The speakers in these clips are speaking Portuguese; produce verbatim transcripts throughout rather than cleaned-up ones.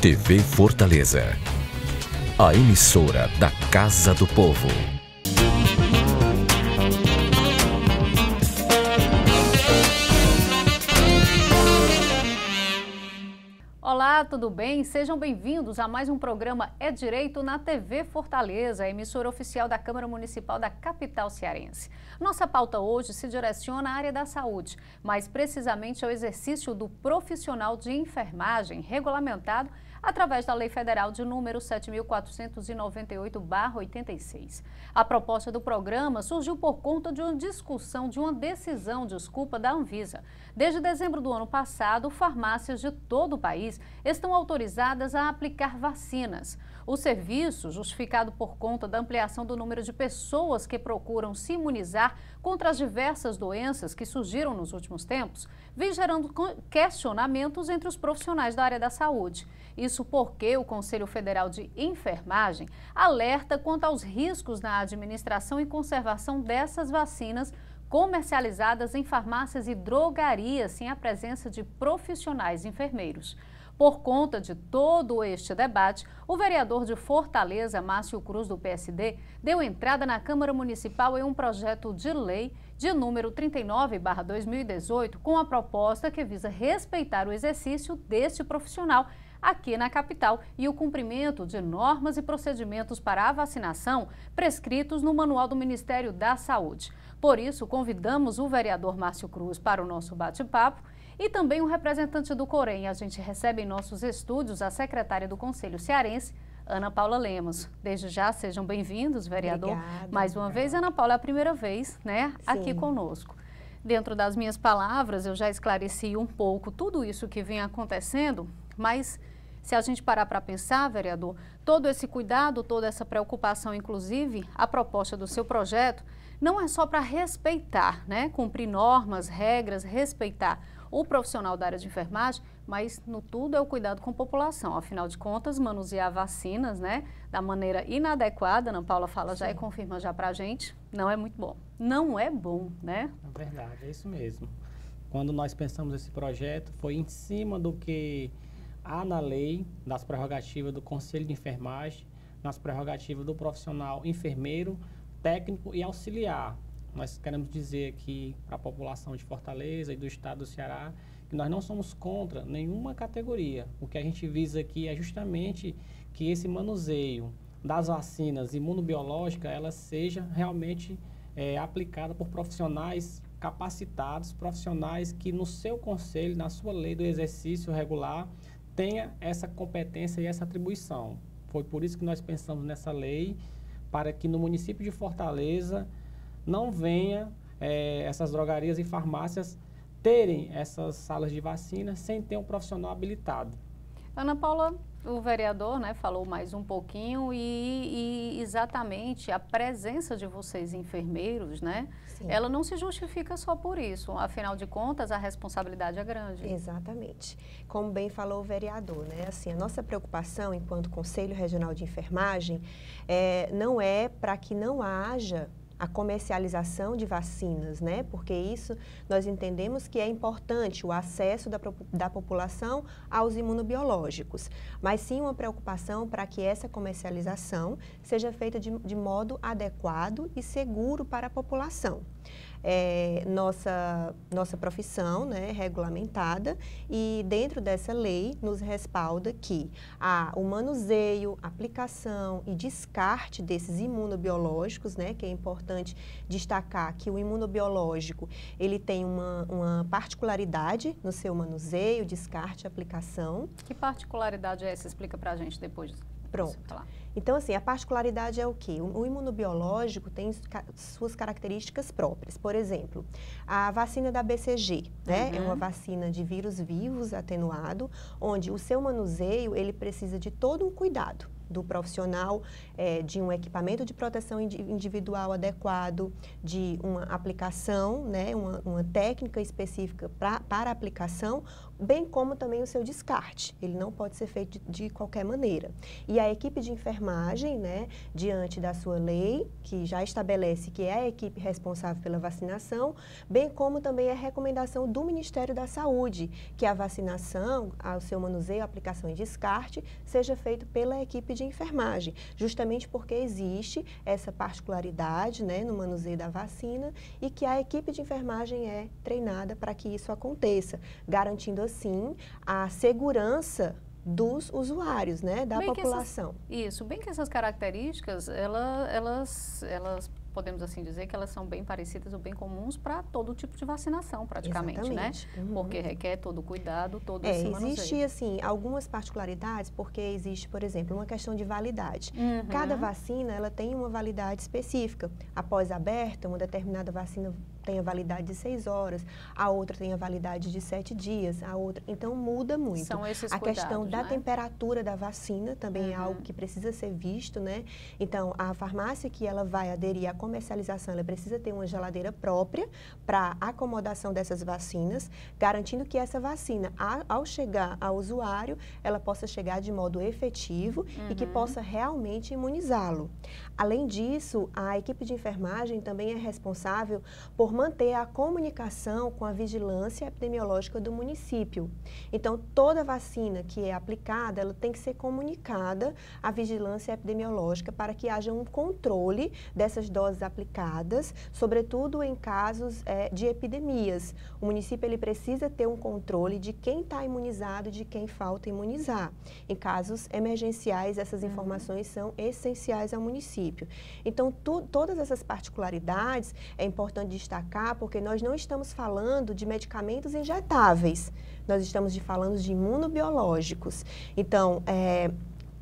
T V Fortaleza, a emissora da Casa do Povo. Olá, tudo bem? Sejam bem-vindos a mais um programa É Direito na T V Fortaleza, a emissora oficial da Câmara Municipal da capital cearense. Nossa pauta hoje se direciona à área da saúde, mais precisamente ao exercício do profissional de enfermagem regulamentado através da Lei Federal de número sete mil quatrocentos e noventa e oito barra oitenta e seis. A proposta do programa surgiu por conta de uma discussão de uma decisão, desculpa, da Anvisa. Desde dezembro do ano passado, farmácias de todo o país estão autorizadas a aplicar vacinas. O serviço, justificado por conta da ampliação do número de pessoas que procuram se imunizar contra as diversas doenças que surgiram nos últimos tempos, vem gerando questionamentos entre os profissionais da área da saúde. Isso porque o Conselho Federal de Enfermagem alerta quanto aos riscos na administração e conservação dessas vacinas comercializadas em farmácias e drogarias sem a presença de profissionais enfermeiros. Por conta de todo este debate, o vereador de Fortaleza, Márcio Cruz, do P S D, deu entrada na Câmara Municipal em um projeto de lei de número trinta e nove barra dois mil e dezoito, com a proposta que visa respeitar o exercício deste profissional aqui na capital e o cumprimento de normas e procedimentos para a vacinação prescritos no Manual do Ministério da Saúde. Por isso, convidamos o vereador Márcio Cruz para o nosso bate-papo e também um representante do Coren. A gente recebe em nossos estúdios a secretária do Conselho Cearense, Ana Paula Lemos. Desde já, sejam bem-vindos, vereador. Obrigada, mais uma vez, Ana Paula, é a primeira vez, né, aqui conosco. Dentro das minhas palavras, eu já esclareci um pouco tudo isso que vem acontecendo, mas se a gente parar para pensar, vereador, todo esse cuidado, toda essa preocupação, inclusive a proposta do seu projeto, não é só para respeitar, né, cumprir normas, regras, respeitar o profissional da área de enfermagem, mas no tudo é o cuidado com a população. Afinal de contas, manusear vacinas, né, da maneira inadequada, Ana Paula fala Sim. já e confirma já para a gente, não é muito bom. Não é bom, né? É verdade, é isso mesmo. Quando nós pensamos esse projeto, foi em cima do que há na lei, das prerrogativas do Conselho de Enfermagem, nas prerrogativas do profissional enfermeiro, técnico e auxiliar. Nós queremos dizer aqui para a população de Fortaleza e do estado do Ceará que nós não somos contra nenhuma categoria. O que a gente visa aqui é justamente que esse manuseio das vacinas imunobiológicas, ela seja realmente é, aplicada por profissionais capacitados, profissionais que no seu conselho, na sua lei do exercício regular, tenha essa competência e essa atribuição. Foi por isso que nós pensamos nessa lei, para que no município de Fortaleza não venha é, essas drogarias e farmácias terem essas salas de vacina sem ter um profissional habilitado. Ana Paula, o vereador, né, falou mais um pouquinho e, e exatamente a presença de vocês enfermeiros, né, ela não se justifica só por isso, afinal de contas a responsabilidade é grande. Exatamente, como bem falou o vereador, né, assim, a nossa preocupação enquanto Conselho Regional de Enfermagem é, não é para que não haja a comercialização de vacinas, né? Porque isso nós entendemos que é importante, o acesso da, da população aos imunobiológicos, mas sim uma preocupação para que essa comercialização seja feita de, de modo adequado e seguro para a população. É, nossa, nossa profissão, né, regulamentada, e dentro dessa lei nos respalda que a, o manuseio, aplicação e descarte desses imunobiológicos, né, que é importante destacar que o imunobiológico ele tem uma, uma particularidade no seu manuseio, descarte e aplicação. Que particularidade é essa? Explica pra gente depois. Pronto. Então, assim, a particularidade é o quê? O imunobiológico tem suas características próprias. Por exemplo, a vacina da B C G, né? Uhum. É uma vacina de vírus vivos atenuado, onde o seu manuseio, ele precisa de todo um cuidado do profissional, é, de um equipamento de proteção individual adequado, de uma aplicação, né, uma, uma técnica específica pra, para aplicação, bem como também o seu descarte. Ele não pode ser feito de, de qualquer maneira. E a equipe de enfermagem, né, diante da sua lei, que já estabelece que é a equipe responsável pela vacinação, bem como também a recomendação do Ministério da Saúde, que a vacinação, o seu manuseio, aplicação e descarte, seja feito pela equipe de enfermagem, justamente porque existe essa particularidade, né, no manuseio da vacina, e que a equipe de enfermagem é treinada para que isso aconteça, garantindo assim a segurança dos usuários, né, da bem população. Essas, isso, bem que essas características, ela, elas, elas podemos assim dizer que elas são bem parecidas ou bem comuns para todo tipo de vacinação, praticamente, exatamente, né? Uhum. Porque requer todo o cuidado, todo é, esse manuseio. Existe, assim, algumas particularidades, porque existe, por exemplo, uma questão de validade. Uhum. Cada vacina, ela tem uma validade específica. Após aberta, uma determinada vacina tem a validade de seis horas, a outra tem a validade de sete dias, a outra... Então, muda muito. São esses a cuidados, questão da, né, temperatura da vacina também, uhum, é algo que precisa ser visto, né? Então, a farmácia que ela vai aderir à comercialização, ela precisa ter uma geladeira própria para acomodação dessas vacinas, garantindo que essa vacina, a, ao chegar ao usuário, ela possa chegar de modo efetivo, uhum, e que possa realmente imunizá-lo. Além disso, a equipe de enfermagem também é responsável por manter a comunicação com a vigilância epidemiológica do município. Então, toda vacina que é aplicada, ela tem que ser comunicada à vigilância epidemiológica para que haja um controle dessas doses aplicadas, sobretudo em casos é, de epidemias. O município ele precisa ter um controle de quem está imunizado e de quem falta imunizar. Em casos emergenciais, essas informações, uhum, são essenciais ao município. Então, tu, todas essas particularidades é importante destacar, porque nós não estamos falando de medicamentos injetáveis, nós estamos de, falando de imunobiológicos. Então, é,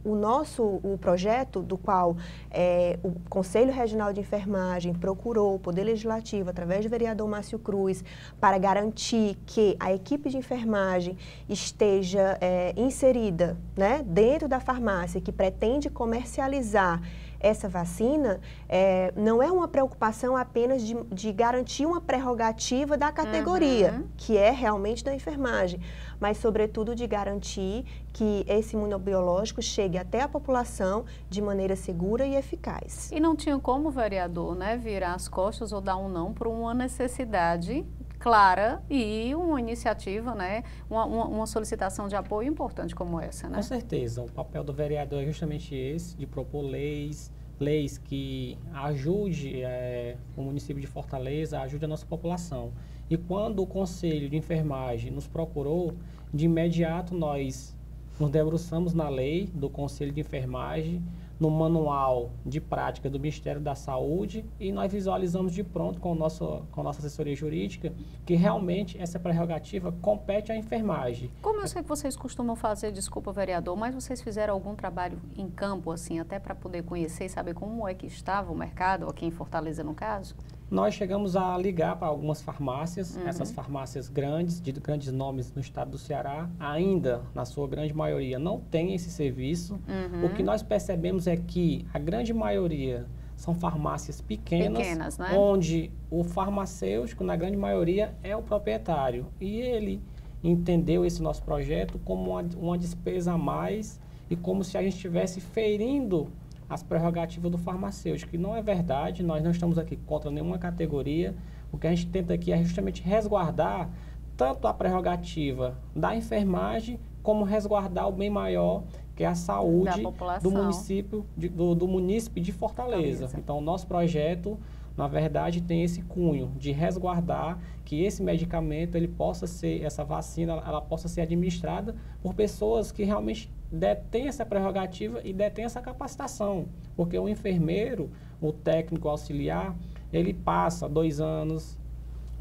o nosso o projeto, do qual é, o Conselho Regional de Enfermagem procurou o Poder Legislativo, através do vereador Márcio Cruz, para garantir que a equipe de enfermagem esteja é, inserida, né, dentro da farmácia que pretende comercializar essa vacina, é, não é uma preocupação apenas de, de garantir uma prerrogativa da categoria, uhum, que é realmente da enfermagem, mas sobretudo de garantir que esse imunobiológico chegue até a população de maneira segura e eficaz. E não tinha como o vereador, né, virar as costas ou dar um não para uma necessidade clara e uma iniciativa, né, uma, uma, uma solicitação de apoio importante como essa, né? Com certeza. O papel do vereador é justamente esse, de propor leis, leis que ajude é, o município de Fortaleza, ajude a nossa população. E quando o Conselho de Enfermagem nos procurou, de imediato nós nos debruçamos na lei do Conselho de Enfermagem, no manual de prática do Ministério da Saúde, e nós visualizamos de pronto com, o nosso, com a nossa assessoria jurídica que realmente essa prerrogativa compete à enfermagem. Como eu sei que vocês costumam fazer, desculpa, vereador, mas vocês fizeram algum trabalho em campo, assim, até para poder conhecer e saber como é que estava o mercado, aqui em Fortaleza, no caso? Nós chegamos a ligar para algumas farmácias, uhum, essas farmácias grandes, de grandes nomes no estado do Ceará, ainda, na sua grande maioria, não tem esse serviço. Uhum. O que nós percebemos é que a grande maioria são farmácias pequenas, pequenas, né? Onde o farmacêutico, na grande maioria, é o proprietário. E ele entendeu esse nosso projeto como uma, uma despesa a mais e como se a gente estivesse ferindo as prerrogativas do farmacêutico, que não é verdade. Nós não estamos aqui contra nenhuma categoria. O que a gente tenta aqui é justamente resguardar tanto a prerrogativa da enfermagem, como resguardar o bem maior, que é a saúde do município, de, do, do munícipe de Fortaleza. Fortaleza. Então, o nosso projeto, na verdade, tem esse cunho de resguardar que esse medicamento, ele possa ser, essa vacina, ela possa ser administrada por pessoas que realmente detém essa prerrogativa e detém essa capacitação, porque o enfermeiro, o técnico auxiliar, ele passa dois anos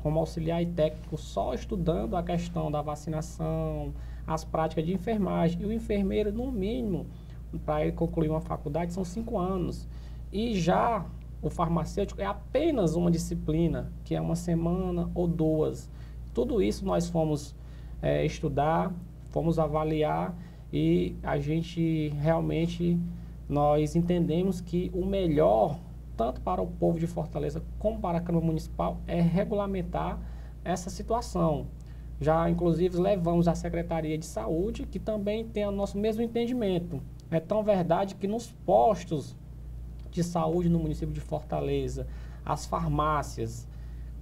como auxiliar e técnico só estudando a questão da vacinação, as práticas de enfermagem, e o enfermeiro, no mínimo, para ele concluir uma faculdade, são cinco anos, e já o farmacêutico é apenas uma disciplina, que é uma semana ou duas. Tudo isso nós fomos é, estudar, fomos avaliar, e a gente realmente, nós entendemos que o melhor, tanto para o povo de Fortaleza como para a Câmara Municipal, é regulamentar essa situação. Já, inclusive, levamos à Secretaria de Saúde, que também tem o nosso mesmo entendimento. É tão verdade que nos postos de saúde no município de Fortaleza, as farmácias,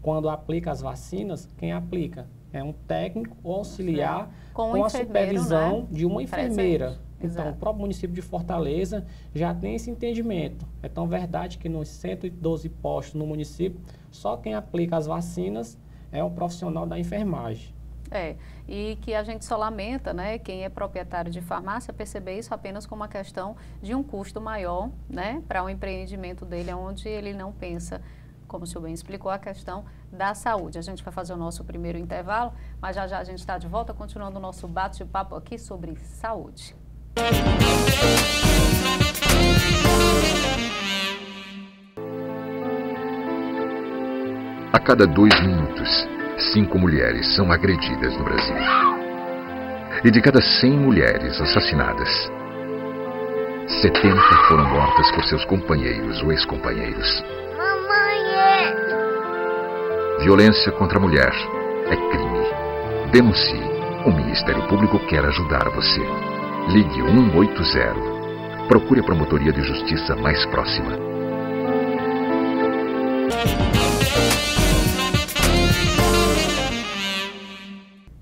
quando aplica as vacinas, quem aplica é um técnico ou auxiliar com, com a supervisão, né, de uma enfermeira. Presente. Então, exato, o próprio município de Fortaleza já tem esse entendimento. É tão verdade que nos cento e doze postos no município, só quem aplica as vacinas é um profissional da enfermagem. É, e que a gente só lamenta, né, quem é proprietário de farmácia, perceber isso apenas como uma questão de um custo maior, né, para o um empreendimento dele, onde ele não pensa, como o senhor bem explicou, a questão da saúde. A gente vai fazer o nosso primeiro intervalo, mas já já a gente está de volta, continuando o nosso bate-papo aqui sobre saúde. A cada dois minutos, cinco mulheres são agredidas no Brasil. E de cada cem mulheres assassinadas, setenta foram mortas por seus companheiros ou ex-companheiros. Violência contra a mulher é crime. Denuncie. O Ministério Público quer ajudar você. Ligue um oito zero. Procure a Promotoria de Justiça mais próxima.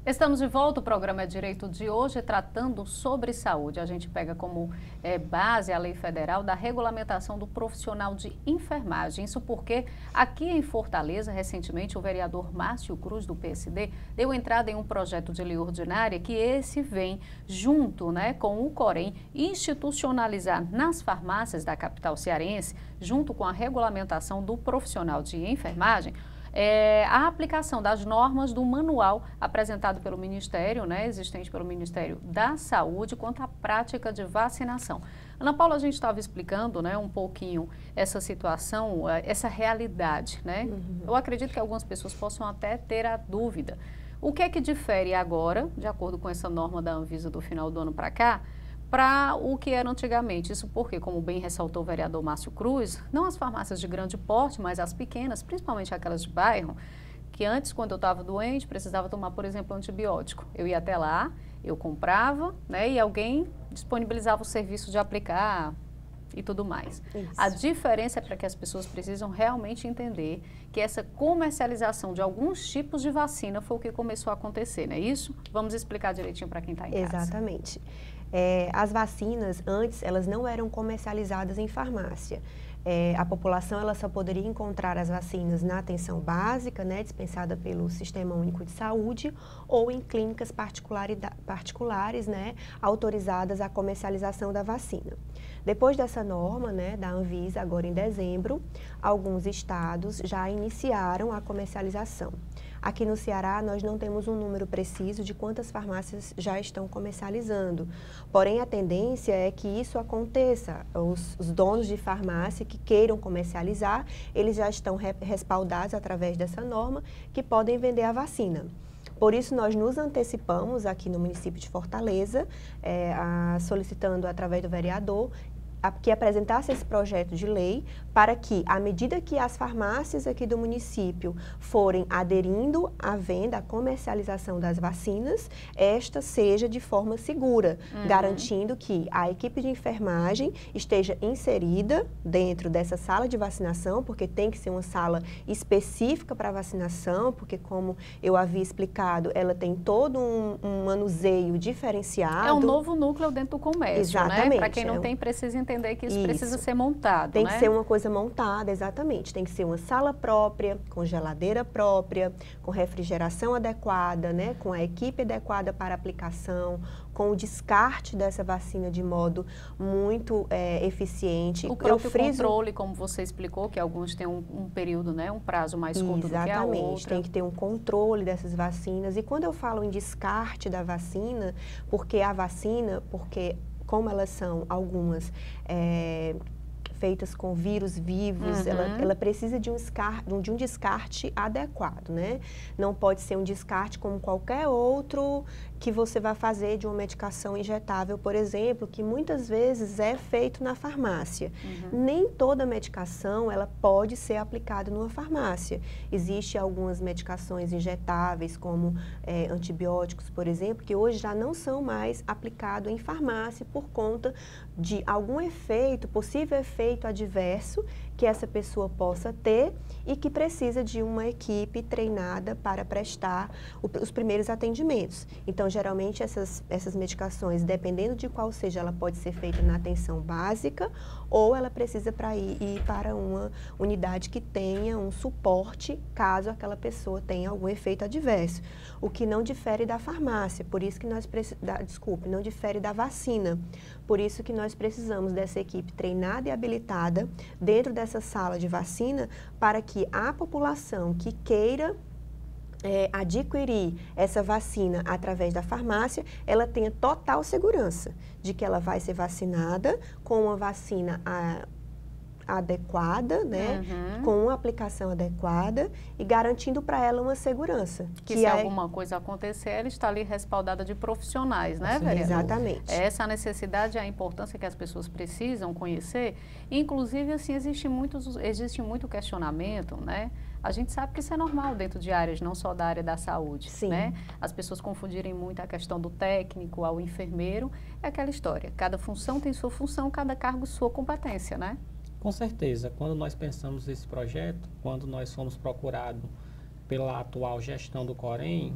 Estamos de volta, o programa É Direito de hoje, tratando sobre saúde. A gente pega como é, base a Lei Federal da regulamentação do profissional de enfermagem. Isso porque aqui em Fortaleza, recentemente, o vereador Márcio Cruz, do P S D, deu entrada em um projeto de lei ordinária que esse vem junto, né, com o Coren, institucionalizar nas farmácias da capital cearense, junto com a regulamentação do profissional de enfermagem, É, a aplicação das normas do manual apresentado pelo Ministério, né, existente pelo Ministério da Saúde, quanto à prática de vacinação. Ana Paula, a gente estava explicando, né, um pouquinho essa situação, essa realidade, né? Uhum. Eu acredito que algumas pessoas possam até ter a dúvida. O que é que difere agora, de acordo com essa norma da Anvisa do final do ano para cá, para o que era antigamente? Isso porque, como bem ressaltou o vereador Márcio Cruz, não as farmácias de grande porte, mas as pequenas, principalmente aquelas de bairro, que antes, quando eu estava doente, precisava tomar, por exemplo, antibiótico. Eu ia até lá, eu comprava, né, e alguém disponibilizava o serviço de aplicar e tudo mais. Isso. A diferença é para que as pessoas precisam realmente entender que essa comercialização de alguns tipos de vacina foi o que começou a acontecer, não é isso? Vamos explicar direitinho para quem está em casa. Exatamente. É, as vacinas, antes, elas não eram comercializadas em farmácia. É, a população, ela só poderia encontrar as vacinas na atenção básica, né, dispensada pelo Sistema Único de Saúde, ou em clínicas particulares, né, autorizadas à comercialização da vacina. Depois dessa norma, né, da Anvisa, agora em dezembro, alguns estados já iniciaram a comercialização. Aqui no Ceará, nós não temos um número preciso de quantas farmácias já estão comercializando. Porém, a tendência é que isso aconteça. Os, os donos de farmácia que queiram comercializar, eles já estão re, respaldados através dessa norma, que podem vender a vacina. Por isso, nós nos antecipamos aqui no município de Fortaleza, é, a, solicitando através do vereador, que apresentasse esse projeto de lei para que, à medida que as farmácias aqui do município forem aderindo à venda, à comercialização das vacinas, esta seja de forma segura, uhum, garantindo que a equipe de enfermagem esteja inserida dentro dessa sala de vacinação, porque tem que ser uma sala específica para vacinação, porque, como eu havia explicado, ela tem todo um, um manuseio diferenciado. É um novo núcleo dentro do comércio, exatamente, né? Para quem não tem, precisa entender entender que isso, isso precisa ser montado, tem, né, que ser uma coisa montada, exatamente. Tem que ser uma sala própria, com geladeira própria, com refrigeração adequada, né, com a equipe adequada para aplicação, com o descarte dessa vacina de modo muito é, eficiente. O próprio Eu friso... controle, como você explicou, que alguns têm um, um período, né, um prazo mais curto, exatamente, do que a outra. Tem que ter um controle dessas vacinas. E quando eu falo em descarte da vacina, porque a vacina, porque... como elas são algumas é, feitas com vírus vivos, uhum, ela, ela precisa de um, de um descarte adequado, né? Não pode ser um descarte como qualquer outro que você vai fazer de uma medicação injetável, por exemplo, que muitas vezes é feito na farmácia. Uhum. Nem toda medicação ela pode ser aplicada numa farmácia. Existem algumas medicações injetáveis, como é, antibióticos, por exemplo, que hoje já não são mais aplicados em farmácia por conta de algum efeito, possível efeito adverso que essa pessoa possa ter e que precisa de uma equipe treinada para prestar o, os primeiros atendimentos. Então, geralmente, essas, essas medicações, dependendo de qual seja, ela pode ser feita na atenção básica ou ela precisa para ir, ir para uma unidade que tenha um suporte caso aquela pessoa tenha algum efeito adverso. O que não difere da farmácia, por isso que nós precisamos, desculpe, não difere da vacina. Por isso que nós precisamos dessa equipe treinada e habilitada dentro dessa sala de vacina para que a população que queira é, adquirir essa vacina através da farmácia, ela tenha total segurança de que ela vai ser vacinada com uma vacina a, adequada, né, uhum. com uma aplicação adequada e garantindo para ela uma segurança. Que, que se é... alguma coisa acontecer, ela está ali respaldada de profissionais, né, Sim, vereador? Exatamente. Essa necessidade, a importância que as pessoas precisam conhecer, inclusive, assim, existe muito, existe muito questionamento, né? A gente sabe que isso é normal dentro de áreas, não só da área da saúde, Sim. né? As pessoas confundirem muito a questão do técnico ao enfermeiro, é aquela história, cada função tem sua função, cada cargo sua competência, né? Com certeza, quando nós pensamos nesse projeto, quando nós fomos procurados pela atual gestão do Coren,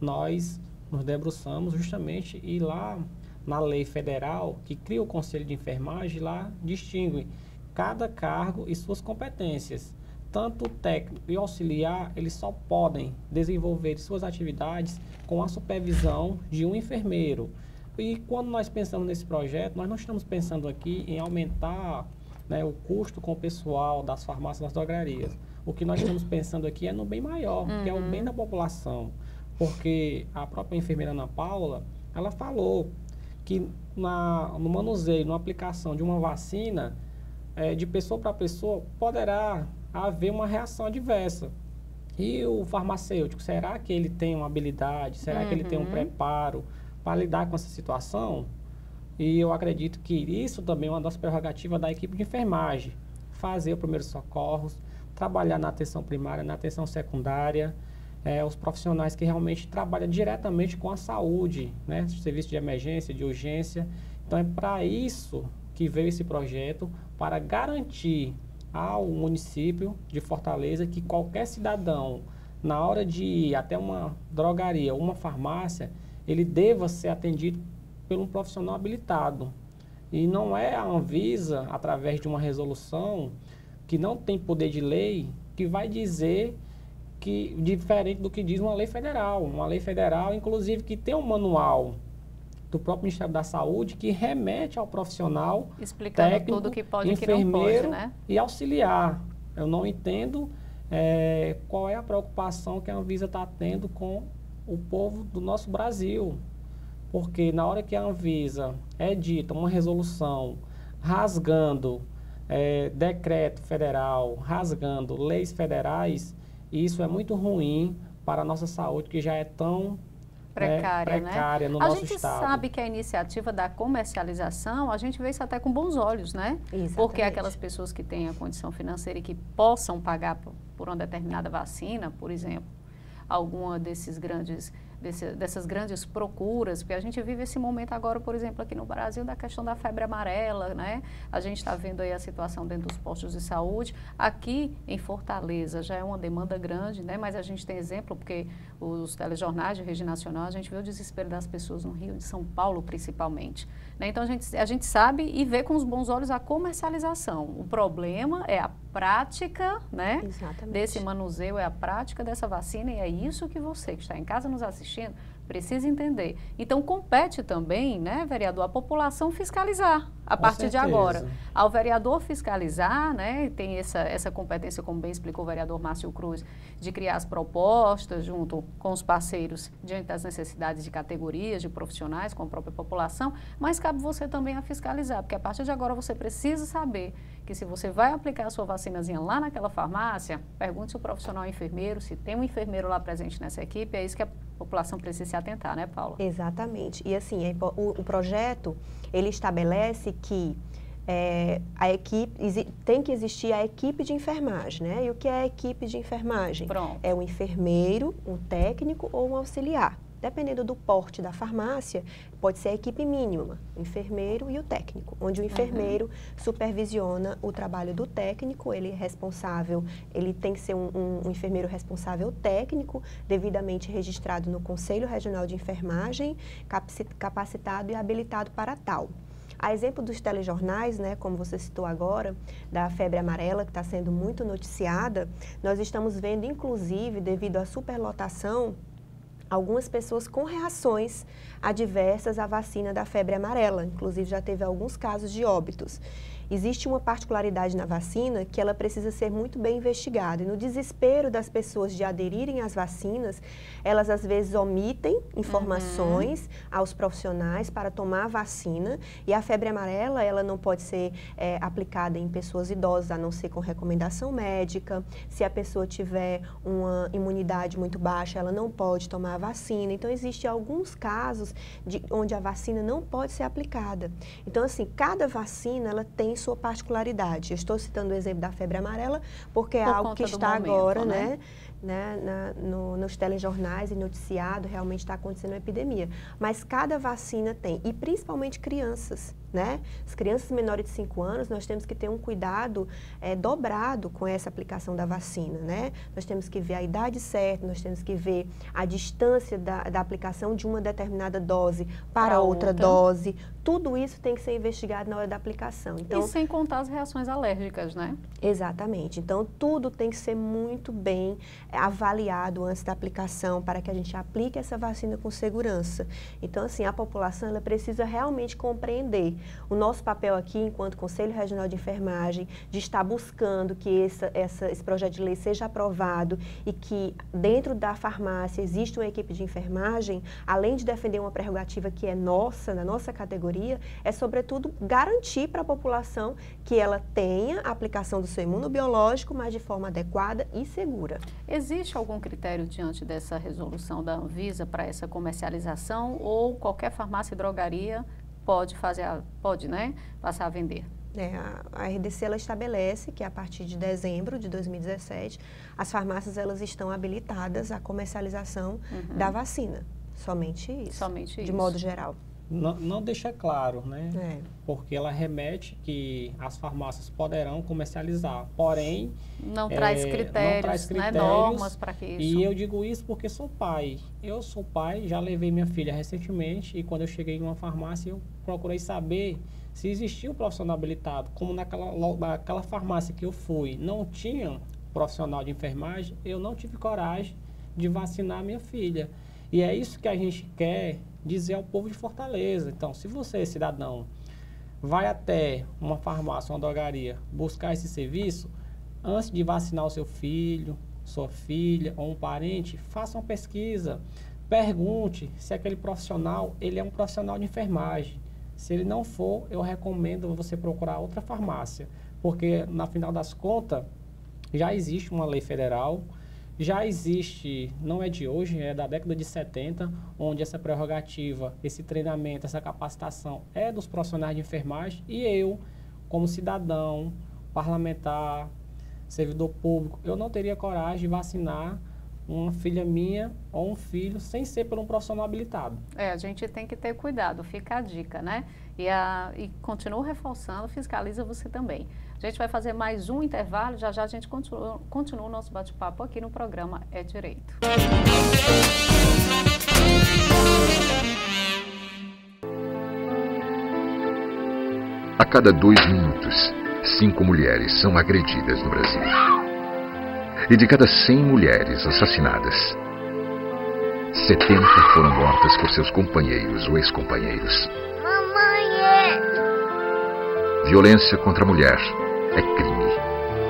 nós nos debruçamos justamente e lá na Lei Federal, que cria o Conselho de Enfermagem, lá distingue cada cargo e suas competências. Tanto o técnico e o auxiliar, eles só podem desenvolver suas atividades com a supervisão de um enfermeiro. E quando nós pensamos nesse projeto, nós não estamos pensando aqui em aumentar, né, o custo com o pessoal das farmácias, das drogarias. O que nós estamos pensando aqui é no bem maior, uhum. que é o bem da população. Porque a própria enfermeira Ana Paula, ela falou que na, no manuseio, na aplicação de uma vacina, é, de pessoa para pessoa, poderá haver uma reação adversa. E o farmacêutico, será que ele tem uma habilidade? Será uhum. que ele tem um preparo para lidar com essa situação? E eu acredito que isso também é uma das prerrogativas da equipe de enfermagem. Fazer os primeiros socorros, trabalhar na atenção primária, na atenção secundária, é, os profissionais que realmente trabalham diretamente com a saúde, né? Serviço de emergência, de urgência. Então é para isso que veio esse projeto, para garantir ao município de Fortaleza que qualquer cidadão, na hora de ir até uma drogaria ou uma farmácia, ele deva ser atendido por um profissional habilitado. E não é a Anvisa, através de uma resolução que não tem poder de lei, que vai dizer que diferente do que diz uma lei federal. Uma lei federal, inclusive, que tem um manual do próprio Ministério da Saúde, que remete ao profissional explicando técnico, tudo que pode, enfermeiro que não pode, né? E auxiliar. Eu não entendo é, qual é a preocupação que a Anvisa está tendo com o povo do nosso Brasil. Porque na hora que a Anvisa edita uma resolução rasgando é, decreto federal, rasgando leis federais, isso é muito ruim para a nossa saúde, que já é tão... precária, é, precária, né? No a nosso gente estado. Sabe que a iniciativa da comercialização, a gente vê isso até com bons olhos, né? Exatamente. Porque aquelas pessoas que têm a condição financeira e que possam pagar por uma determinada vacina, por exemplo, alguma desses grandes, desse, dessas grandes procuras, porque a gente vive esse momento agora, por exemplo, aqui no Brasil, da questão da febre amarela, né? A gente está vendo aí a situação dentro dos postos de saúde. Aqui em Fortaleza já é uma demanda grande, né? Mas a gente tem exemplo, porque os telejornais de rede nacional, a gente vê o desespero das pessoas no Rio, de São Paulo principalmente. Né? Então a gente, a gente sabe e vê com os bons olhos a comercialização. O problema é a prática, né? Exatamente. Desse manuseio, é a prática dessa vacina, e é isso que você que está em casa nos assistindo precisa entender. Então compete também, né, vereador, a população fiscalizar a Com partir certeza. De agora. Ao vereador fiscalizar, né, tem essa, essa competência, como bem explicou o vereador Márcio Cruz, de criar as propostas junto com os parceiros diante das necessidades de categorias, de profissionais, com a própria população, mas cabe você também a fiscalizar, porque a partir de agora você precisa saber que se você vai aplicar a sua vacinazinha lá naquela farmácia, pergunte se o profissional é enfermeiro, se tem um enfermeiro lá presente nessa equipe, é isso que a a população precisa se atentar, né, Paula? Exatamente. E assim, o, o projeto, ele estabelece que é, a equipe, tem que existir a equipe de enfermagem, né? E o que é a equipe de enfermagem? Pronto. É um enfermeiro, um técnico ou um auxiliar. Dependendo do porte da farmácia, pode ser a equipe mínima, o enfermeiro e o técnico, onde o enfermeiro uhum. supervisiona o trabalho do técnico, ele é responsável, ele tem que ser um, um, um enfermeiro responsável técnico, devidamente registrado no Conselho Regional de Enfermagem, capacitado e habilitado para tal. A exemplo dos telejornais, né, como você citou agora, da febre amarela, que está sendo muito noticiada, nós estamos vendo, inclusive, devido à superlotação, algumas pessoas com reações adversas à vacina da febre amarela. Inclusive, já teve alguns casos de óbitos. Existe uma particularidade na vacina que ela precisa ser muito bem investigada. E no desespero das pessoas de aderirem às vacinas, elas às vezes omitem informações uhum. aos profissionais para tomar a vacina. E a febre amarela, ela não pode ser é, aplicada em pessoas idosas, a não ser com recomendação médica. Se a pessoa tiver uma imunidade muito baixa, ela não pode tomar a vacina. Então, existem alguns casos de, onde a vacina não pode ser aplicada. Então, assim, cada vacina, ela tem sua particularidade. Eu estou citando o exemplo da febre amarela porque é algo que está agora, né? né, na, no, nos telejornais e noticiado, realmente está acontecendo uma epidemia. Mas cada vacina tem, e principalmente crianças, né? As crianças menores de cinco anos, nós temos que ter um cuidado é, dobrado com essa aplicação da vacina, né? Nós temos que ver a idade certa, nós temos que ver a distância da, da aplicação de uma determinada dose para a outra, outra dose. Tudo isso tem que ser investigado na hora da aplicação. Então, e sem contar as reações alérgicas, né? Exatamente. Então, tudo tem que ser muito bem avaliado antes da aplicação para que a gente aplique essa vacina com segurança. Então, assim, a população, ela precisa realmente compreender o nosso papel aqui, enquanto Conselho Regional de Enfermagem, de estar buscando que essa, essa, esse projeto de lei seja aprovado e que dentro da farmácia exista uma equipe de enfermagem, além de defender uma prerrogativa que é nossa, na nossa categoria, é sobretudo garantir para a população que ela tenha a aplicação do seu imunobiológico, mas de forma adequada e segura. Existe algum critério diante dessa resolução da Anvisa para essa comercialização ou qualquer farmácia e drogaria pode fazer, a, pode, né, passar a vender? É, a R D C, ela estabelece que a partir de dezembro de dois mil e dezessete, as farmácias, elas estão habilitadas à comercialização uhum. da vacina. Somente isso. Somente de isso. De modo geral. Não, não deixa claro, né? É. Porque ela remete que as farmácias poderão comercializar, porém... Não é, traz critérios, não traz critérios, né? Normas para que isso... E eu digo isso porque sou pai. Eu sou pai, já levei minha filha recentemente e quando eu cheguei em uma farmácia eu procurei saber se existia um profissional habilitado. Como naquela, naquela farmácia que eu fui não tinha profissional de enfermagem, eu não tive coragem de vacinar minha filha. E é isso que a gente quer dizer ao povo de Fortaleza. Então, se você, cidadão, vai até uma farmácia, uma drogaria, buscar esse serviço, antes de vacinar o seu filho, sua filha ou um parente, faça uma pesquisa. Pergunte se aquele profissional, ele é um profissional de enfermagem. Se ele não for, eu recomendo você procurar outra farmácia. Porque, na final das contas, já existe uma lei federal... Já existe, não é de hoje, é da década de setenta, onde essa prerrogativa, esse treinamento, essa capacitação é dos profissionais de enfermagem e eu, como cidadão, parlamentar, servidor público, eu não teria coragem de vacinar uma filha minha ou um filho sem ser por um profissional habilitado. É, a gente tem que ter cuidado, fica a dica, né? E, a, e continuo reforçando, fiscaliza você também. A gente vai fazer mais um intervalo, já já a gente continua, continua o nosso bate-papo aqui no programa É Direito. A cada dois minutos, cinco mulheres são agredidas no Brasil. E de cada cem mulheres assassinadas, setenta foram mortas por seus companheiros ou ex-companheiros. Mamãe! Violência contra a mulher é crime.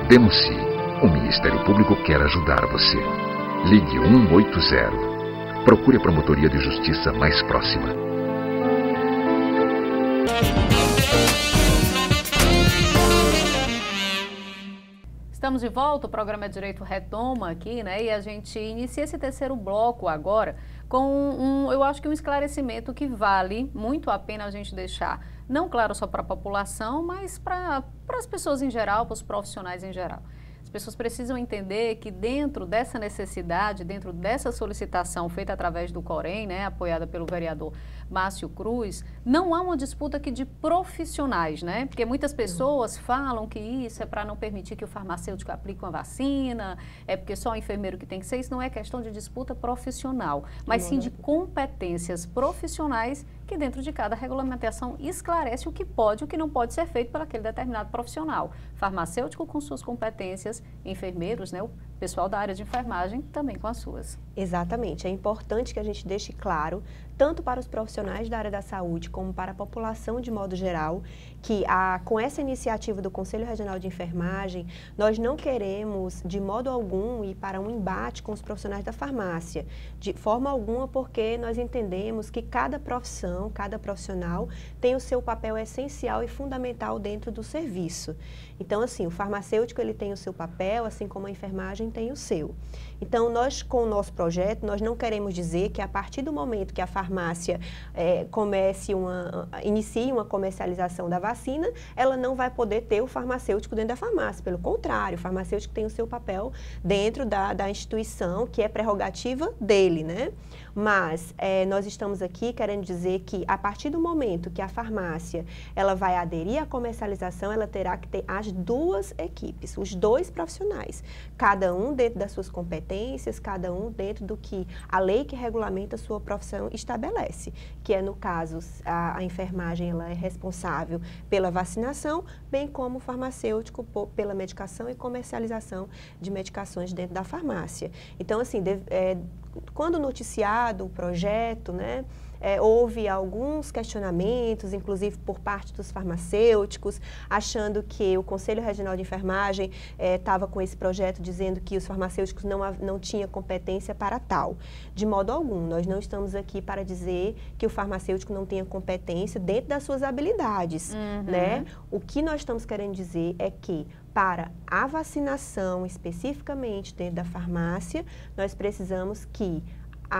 Denuncie. O Ministério Público quer ajudar você. Ligue um oito zero. Procure a Promotoria de Justiça mais próxima. Estamos de volta, o programa É Direito retoma aqui, né? E a gente inicia esse terceiro bloco agora com um, eu acho que um esclarecimento que vale muito a pena a gente deixar, não claro só para a população, mas para as pessoas em geral, para os profissionais em geral. As pessoas precisam entender que dentro dessa necessidade, dentro dessa solicitação feita através do Coren, né, apoiada pelo vereador Márcio Cruz, não há uma disputa aqui de profissionais, né? Porque muitas pessoas falam que isso é para não permitir que o farmacêutico aplique uma vacina, é porque só o enfermeiro que tem que ser, isso não é questão de disputa profissional, mas sim de competências profissionais que dentro de cada regulamentação esclarece o que pode e o que não pode ser feito por aquele determinado profissional. Farmacêutico com suas competências, enfermeiros, né, o pessoal da área de enfermagem também com as suas. Exatamente. É importante que a gente deixe claro, tanto para os profissionais da área da saúde como para a população de modo geral, que a, com essa iniciativa do Conselho Regional de Enfermagem, nós não queremos de modo algum ir para um embate com os profissionais da farmácia, de forma alguma, porque nós entendemos que cada profissão, cada profissional tem o seu papel essencial e fundamental dentro do serviço. Então, assim, o farmacêutico ele tem o seu papel, assim como a enfermagem tem o seu. Então, nós, com o nosso projeto, nós não queremos dizer que a partir do momento que a farmácia eh, comece uma, inicie uma comercialização da vacina, ela não vai poder ter o farmacêutico dentro da farmácia. Pelo contrário, o farmacêutico tem o seu papel dentro da, da instituição, que é prerrogativa dele, né? Mas eh, nós estamos aqui querendo dizer que a partir do momento que a farmácia ela vai aderir à comercialização, ela terá que ter as duas equipes, os dois profissionais, cada um dentro das suas competências, cada um dentro do que a lei que regulamenta a sua profissão estabelece, que é, no caso, a, a enfermagem ela é responsável pela vacinação, bem como o farmacêutico por, pela medicação e comercialização de medicações dentro da farmácia. Então, assim, de, é, quando noticiado o projeto, né, É, houve alguns questionamentos, inclusive por parte dos farmacêuticos, achando que o Conselho Regional de Enfermagem estava é, com esse projeto dizendo que os farmacêuticos não, não tinham competência para tal. De modo algum, nós não estamos aqui para dizer que o farmacêutico não tenha competência dentro das suas habilidades. Uhum. Né? O que nós estamos querendo dizer é que, para a vacinação, especificamente dentro da farmácia, nós precisamos que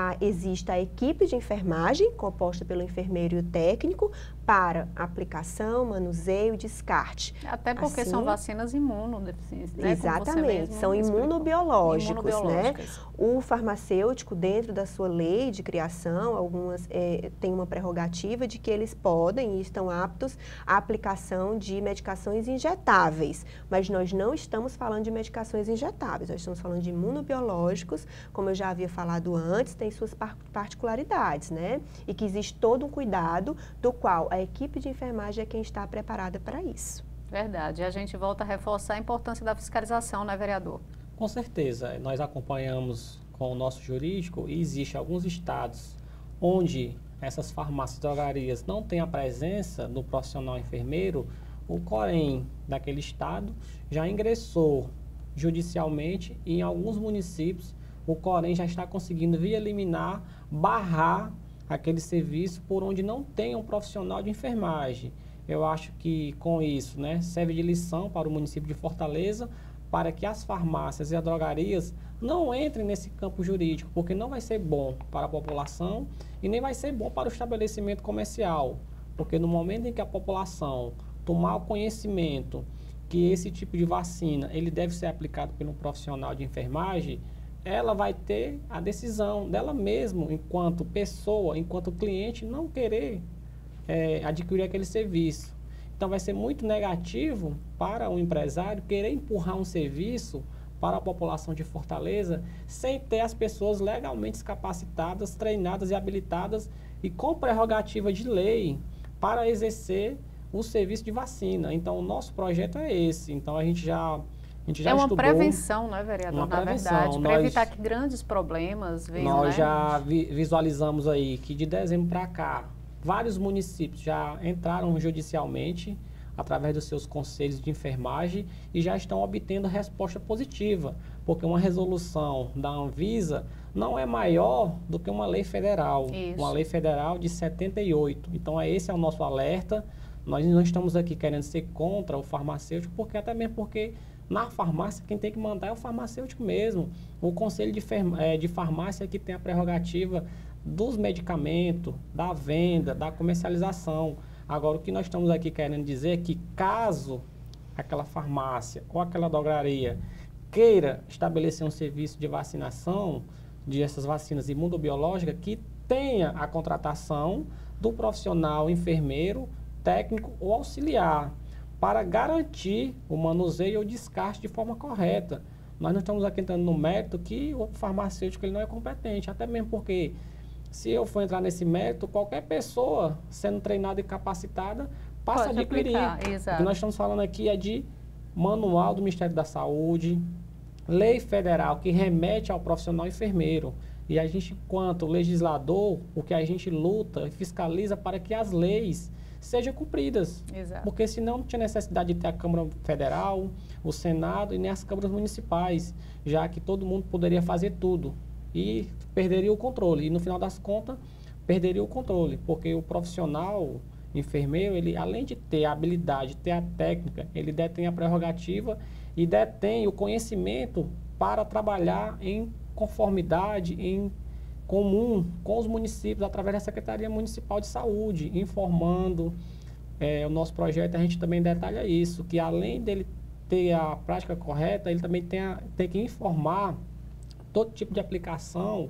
A, existe a equipe de enfermagem, composta pelo enfermeiro e o técnico, para aplicação, manuseio e descarte. Até porque assim, são vacinas imunodeficientes, né? Exatamente, são imunobiológicos, imunobiológicas. Né? O farmacêutico, dentro da sua lei de criação, algumas é, tem uma prerrogativa de que eles podem e estão aptos à aplicação de medicações injetáveis. Mas nós não estamos falando de medicações injetáveis, nós estamos falando de imunobiológicos, como eu já havia falado antes, tem suas particularidades, né? E que existe todo um cuidado do qual a equipe de enfermagem é quem está preparada para isso. Verdade. E a gente volta a reforçar a importância da fiscalização, né, vereador? Com certeza. Nós acompanhamos com o nosso jurídico e existem alguns estados onde essas farmácias e drogarias não têm a presença do profissional enfermeiro. O Coren daquele estado já ingressou judicialmente e em alguns municípios o Coren já está conseguindo, via liminar, barrar aquele serviço por onde não tem um profissional de enfermagem. Eu acho que com isso, né, serve de lição para o município de Fortaleza, para que as farmácias e as drogarias não entrem nesse campo jurídico, porque não vai ser bom para a população e nem vai ser bom para o estabelecimento comercial, porque no momento em que a população tomar o conhecimento que esse tipo de vacina ele deve ser aplicado por um profissional de enfermagem, ela vai ter a decisão dela mesma, enquanto pessoa, enquanto cliente, não querer é, adquirir aquele serviço. Então, vai ser muito negativo para o empresário querer empurrar um serviço para a população de Fortaleza sem ter as pessoas legalmente capacitadas, treinadas e habilitadas e com prerrogativa de lei para exercer o serviço de vacina. Então, o nosso projeto é esse. Então, a gente já... É uma prevenção, né, vereador? Na verdade, para evitar que grandes problemas venham, né? Nós já vi, visualizamos aí que de dezembro para cá, vários municípios já entraram judicialmente através dos seus conselhos de enfermagem e já estão obtendo resposta positiva, porque uma resolução da Anvisa não é maior do que uma lei federal, Isso. uma lei federal de setenta e oito. Então, esse é o nosso alerta. Nós não estamos aqui querendo ser contra o farmacêutico, porque até mesmo porque... Na farmácia, quem tem que mandar é o farmacêutico mesmo. O Conselho de, Farm... de Farmácia que tem a prerrogativa dos medicamentos, da venda, da comercialização. Agora, o que nós estamos aqui querendo dizer é que caso aquela farmácia ou aquela drogaria queira estabelecer um serviço de vacinação de essas vacinas imunobiológicas, que tenha a contratação do profissional enfermeiro, técnico ou auxiliar para garantir o manuseio ou descarte de forma correta. Nós não estamos aqui entrando no mérito que o farmacêutico ele não é competente, até mesmo porque se eu for entrar nesse mérito, qualquer pessoa sendo treinada e capacitada passa pode a adquirir. Exato. O que nós estamos falando aqui é de manual do Ministério da Saúde, lei federal que remete ao profissional enfermeiro. E a gente, enquanto legislador, o que a gente luta e fiscaliza para que as leis sejam cumpridas. Exato. Porque senão não tinha necessidade de ter a Câmara Federal, o Senado e nem as câmaras municipais, já que todo mundo poderia fazer tudo e perderia o controle. E no final das contas, perderia o controle, porque o profissional enfermeiro, ele além de ter a habilidade, ter a técnica, ele detém a prerrogativa e detém o conhecimento para trabalhar em conformidade, em comum com os municípios, através da Secretaria Municipal de Saúde, informando. É, o nosso projeto, a gente também detalha isso, que além dele ter a prática correta, ele também tem, a, tem que informar todo tipo de aplicação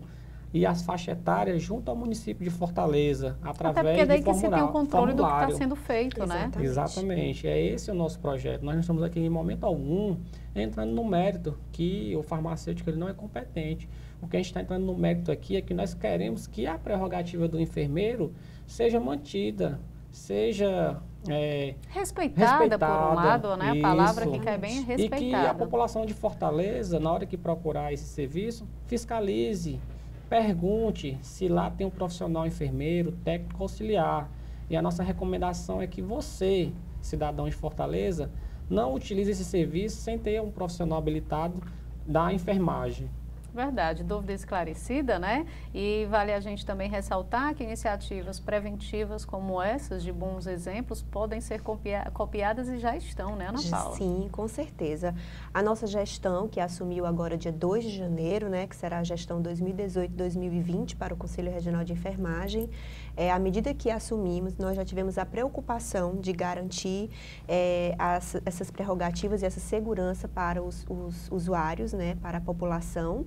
e as faixas etárias junto ao município de Fortaleza, através do formulário. Até porque daí que você tem o controle do que está sendo feito, né? Exatamente. É esse o nosso projeto. Nós não estamos aqui em momento algum entrando no mérito que o farmacêutico ele não é competente. O que a gente está entrando no mérito aqui é que nós queremos que a prerrogativa do enfermeiro seja mantida, seja é, respeitada, respeitada, por um lado, né? A palavra que cai bem é respeitada. E que a população de Fortaleza, na hora que procurar esse serviço, fiscalize, pergunte se lá tem um profissional enfermeiro, técnico auxiliar. E a nossa recomendação é que você, cidadão de Fortaleza, não utilize esse serviço sem ter um profissional habilitado da enfermagem. Verdade, dúvida esclarecida, né? E vale a gente também ressaltar que iniciativas preventivas como essas, de bons exemplos, podem ser copia copiadas e já estão, né, Ana Paula? Sim, com certeza. A nossa gestão, que assumiu agora dia dois de janeiro, né, que será a gestão dois mil e dezoito dois mil e vinte para o Conselho Regional de Enfermagem, é, à medida que assumimos, nós já tivemos a preocupação de garantir é, as, essas prerrogativas e essa segurança para os, os usuários, né, para a população.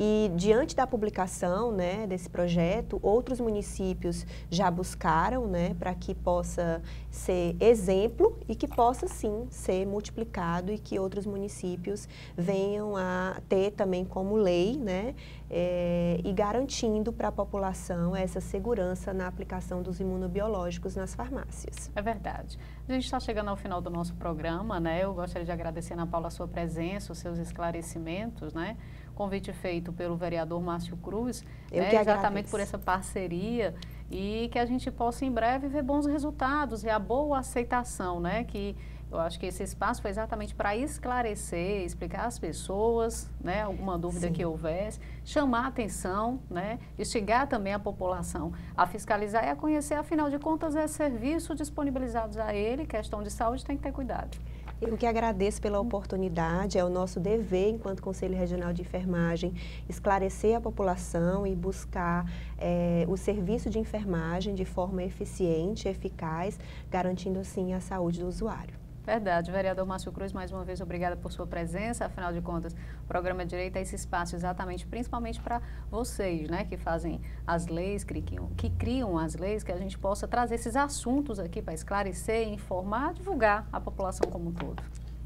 E diante da publicação, né, desse projeto, outros municípios já buscaram, né, para que possa ser exemplo e que possa sim ser multiplicado e que outros municípios venham a ter também como lei, né, é, e garantindo para a população essa segurança na aplicação dos imunobiológicos nas farmácias. É verdade. A gente está chegando ao final do nosso programa, né? Eu gostaria de agradecer, Ana Paula, a sua presença, os seus esclarecimentos, né? Convite feito pelo vereador Márcio Cruz, né, exatamente por essa parceria, e que a gente possa em breve ver bons resultados e a boa aceitação, né? Que eu acho que esse espaço foi exatamente para esclarecer, explicar às pessoas, né, alguma dúvida Sim. que houvesse, chamar a atenção, né, instigar também a população a fiscalizar e a conhecer, afinal de contas, é serviço disponibilizados a ele, questão de saúde tem que ter cuidado. Eu que agradeço pela oportunidade, é o nosso dever, enquanto Conselho Regional de Enfermagem, esclarecer a população e buscar é, o serviço de enfermagem de forma eficiente, eficaz, garantindo, assim, a saúde do usuário. Verdade. Vereador Márcio Cruz, mais uma vez, obrigada por sua presença. Afinal de contas, o Programa É Direito é esse espaço exatamente, principalmente para vocês, né, que fazem as leis, que criam, que criam as leis, que a gente possa trazer esses assuntos aqui para esclarecer, informar, divulgar a população como um todo.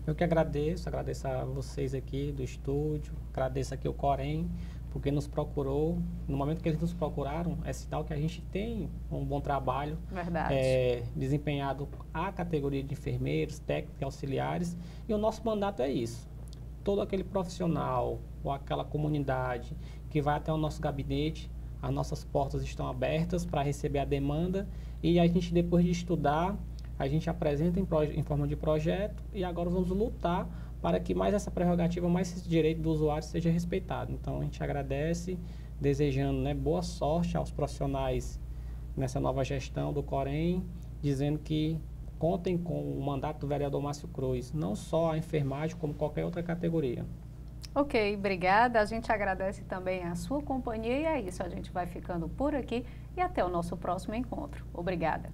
Eu que agradeço, agradeço a vocês aqui do estúdio, agradeço aqui o Coren, porque nos procurou. No momento que eles nos procuraram, é sinal que a gente tem um bom trabalho é, desempenhado à categoria de enfermeiros, técnicos e auxiliares. E o nosso mandato é isso. Todo aquele profissional ou aquela comunidade que vai até o nosso gabinete, as nossas portas estão abertas para receber a demanda e a gente, depois de estudar, a gente apresenta em, em forma de projeto e agora vamos lutar para que mais essa prerrogativa, mais esse direito do usuário seja respeitado. Então, a gente agradece, desejando, né, boa sorte aos profissionais nessa nova gestão do Coren, dizendo que contem com o mandato do vereador Márcio Cruz, não só a enfermagem, como qualquer outra categoria. Ok, obrigada. A gente agradece também a sua companhia e é isso. A gente vai ficando por aqui e até o nosso próximo encontro. Obrigada.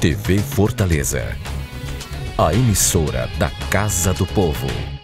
T V Fortaleza, a emissora da Casa do Povo.